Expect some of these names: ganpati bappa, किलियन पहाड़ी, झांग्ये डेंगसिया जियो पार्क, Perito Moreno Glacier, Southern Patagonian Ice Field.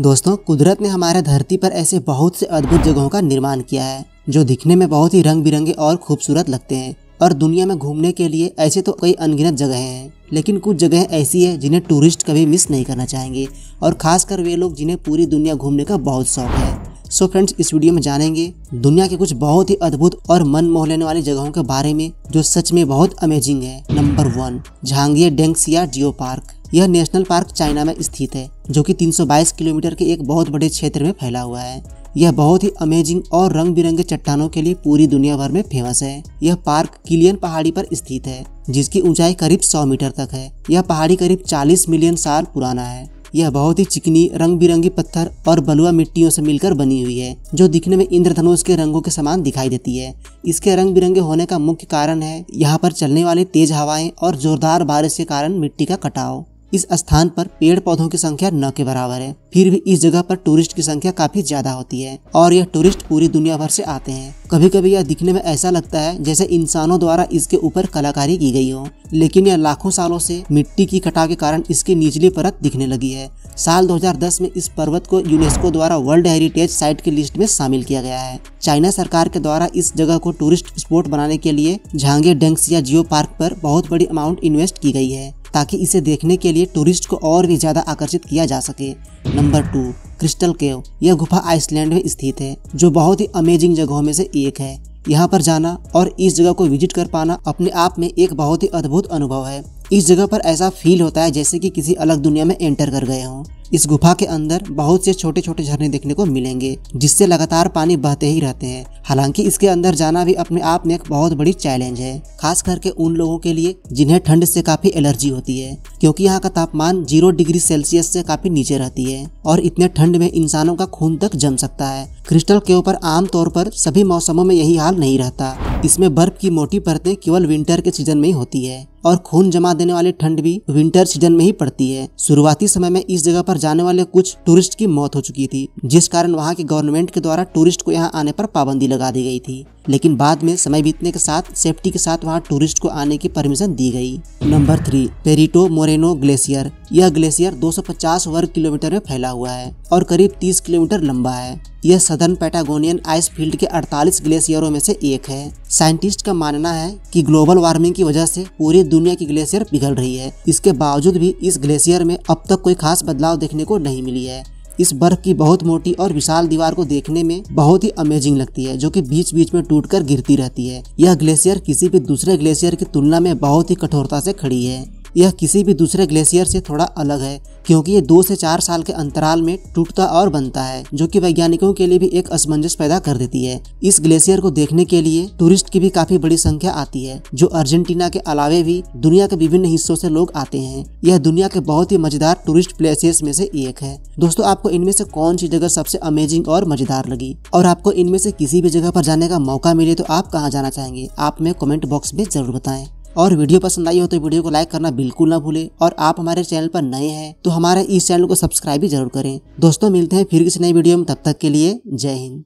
दोस्तों, कुदरत ने हमारे धरती पर ऐसे बहुत से अद्भुत जगहों का निर्माण किया है जो दिखने में बहुत ही रंग बिरंगे और खूबसूरत लगते हैं। और दुनिया में घूमने के लिए ऐसे तो कई अनगिनत जगहें हैं, लेकिन कुछ जगहें ऐसी हैं जिन्हें टूरिस्ट कभी मिस नहीं करना चाहेंगे, और खासकर वे लोग जिन्हें पूरी दुनिया घूमने का बहुत शौक है। सो फ्रेंड्स, इस वीडियो में जानेंगे दुनिया के कुछ बहुत ही अद्भुत और मन मोह लेने वाली जगहों के बारे में जो सच में बहुत अमेजिंग है। Number 1, झांग्ये डेंगसिया जियो पार्क। यह नेशनल पार्क चाइना में स्थित है जो कि 322 किलोमीटर के एक बहुत बड़े क्षेत्र में फैला हुआ है। यह बहुत ही अमेजिंग और रंग बिरंगे चट्टानों के लिए पूरी दुनिया भर में फेमस है। यह पार्क किलियन पहाड़ी पर स्थित है जिसकी ऊंचाई करीब 100 मीटर तक है। यह पहाड़ी करीब 40 मिलियन साल पुराना है। यह बहुत ही चिकनी, रंग बिरंगी पत्थर और बलुआ मिट्टियों से मिलकर बनी हुई है जो दिखने में इंद्रधनुष के रंगों के समान दिखाई देती है। इसके रंग बिरंगे होने का मुख्य कारण है यहाँ पर चलने वाली तेज हवाएं और जोरदार बारिश के कारण मिट्टी का कटाव। इस स्थान पर पेड़ पौधों की संख्या 9 के बराबर है, फिर भी इस जगह पर टूरिस्ट की संख्या काफी ज्यादा होती है और यह टूरिस्ट पूरी दुनिया भर से आते हैं। कभी कभी यह दिखने में ऐसा लगता है जैसे इंसानों द्वारा इसके ऊपर कलाकारी की गई हो, लेकिन यह लाखों सालों से मिट्टी की कटाव के कारण इसकी निचली परत दिखने लगी है। साल 2010 में इस पर्वत को यूनेस्को द्वारा वर्ल्ड हेरिटेज साइट की लिस्ट में शामिल किया गया है। चाइना सरकार के द्वारा इस जगह को टूरिस्ट स्पॉट बनाने के लिए झांग्ये डेंगसिया जियो पार्क पर बहुत बड़ी अमाउंट इन्वेस्ट की गई है ताकि इसे देखने के लिए टूरिस्ट को और भी ज्यादा आकर्षित किया जा सके। Number 2, crystal cave. यह गुफा आइसलैंड में स्थित है जो बहुत ही अमेजिंग जगहों में से एक है। यहाँ पर जाना और इस जगह को विजिट कर पाना अपने आप में एक बहुत ही अद्भुत अनुभव है। इस जगह पर ऐसा फील होता है जैसे कि किसी अलग दुनिया में एंटर कर गए हों। इस गुफा के अंदर बहुत से छोटे छोटे झरने देखने को मिलेंगे जिससे लगातार पानी बहते ही रहते हैं। हालांकि इसके अंदर जाना भी अपने आप में एक बहुत बड़ी चैलेंज है, खास करके उन लोगों के लिए जिन्हें ठंड से काफी एलर्जी होती है, क्योंकि यहाँ का तापमान 0 डिग्री सेल्सियस से काफी नीचे रहती है और इतने ठंड में इंसानों का खून तक जम सकता है। क्रिस्टल केव पर आमतौर पर सभी मौसमों में यही हाल नहीं रहता। इसमें बर्फ की मोटी परतें केवल विंटर के सीजन में ही होती है और खून जमा देने वाली ठंड भी विंटर सीजन में ही पड़ती है। शुरुआती समय में इस जगह पर जाने वाले कुछ टूरिस्ट की मौत हो चुकी थी, जिस कारण वहां के गवर्नमेंट के द्वारा टूरिस्ट को यहां आने पर पाबंदी लगा दी गई थी, लेकिन बाद में समय बीतने के साथ सेफ्टी के साथ वहां टूरिस्ट को आने की परमिशन दी गई। Number 3, Perito Moreno glacier. यह ग्लेशियर 250 वर्ग किलोमीटर में फैला हुआ है और करीब 30 किलोमीटर लंबा है। यह सदर्न पैटागोनियन आइस फील्ड के 48 ग्लेशियरों में से एक है। साइंटिस्ट का मानना है कि ग्लोबल वार्मिंग की वजह से पूरी दुनिया की ग्लेशियर पिघल रही है। इसके बावजूद भी इस ग्लेशियर में अब तक कोई खास बदलाव देखने को नहीं मिली है। इस बर्फ की बहुत मोटी और विशाल दीवार को देखने में बहुत ही अमेजिंग लगती है जो कि बीच बीच में टूटकर गिरती रहती है। यह ग्लेशियर किसी भी दूसरे ग्लेशियर की तुलना में बहुत ही कठोरता से खड़ी है। यह किसी भी दूसरे ग्लेशियर से थोड़ा अलग है क्योंकि ये 2 से 4 साल के अंतराल में टूटता और बनता है, जो कि वैज्ञानिकों के लिए भी एक असमंजस पैदा कर देती है। इस ग्लेशियर को देखने के लिए टूरिस्ट की भी काफी बड़ी संख्या आती है, जो अर्जेंटीना के अलावे भी दुनिया के विभिन्न हिस्सों से लोग आते हैं। यह दुनिया के बहुत ही मजेदार टूरिस्ट प्लेसेस में से एक है। दोस्तों, आपको इनमें से कौन सी जगह सबसे अमेजिंग और मजेदार लगी, और आपको इनमें से किसी भी जगह पर जाने का मौका मिले तो आप कहाँ जाना चाहेंगे, आप हमें कमेंट बॉक्स में जरूर बताएं। और वीडियो पसंद आई हो तो वीडियो को लाइक करना बिल्कुल ना भूलें, और आप हमारे चैनल पर नए हैं तो हमारे इस चैनल को सब्सक्राइब भी जरूर करें। दोस्तों, मिलते हैं फिर किसी नई वीडियो में, तब तक के लिए जय हिंद।